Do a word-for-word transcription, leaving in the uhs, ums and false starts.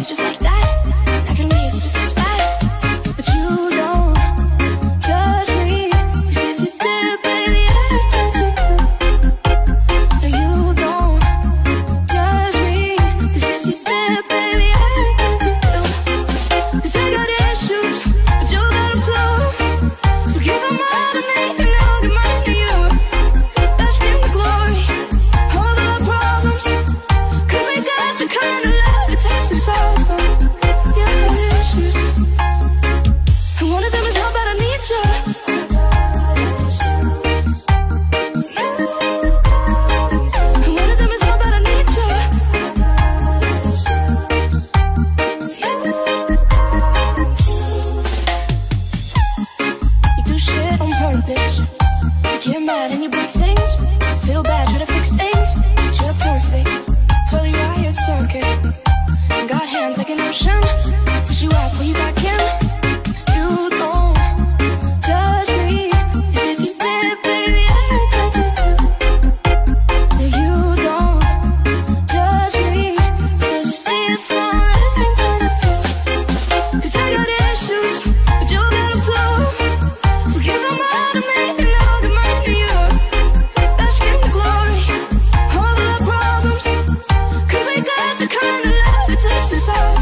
It's all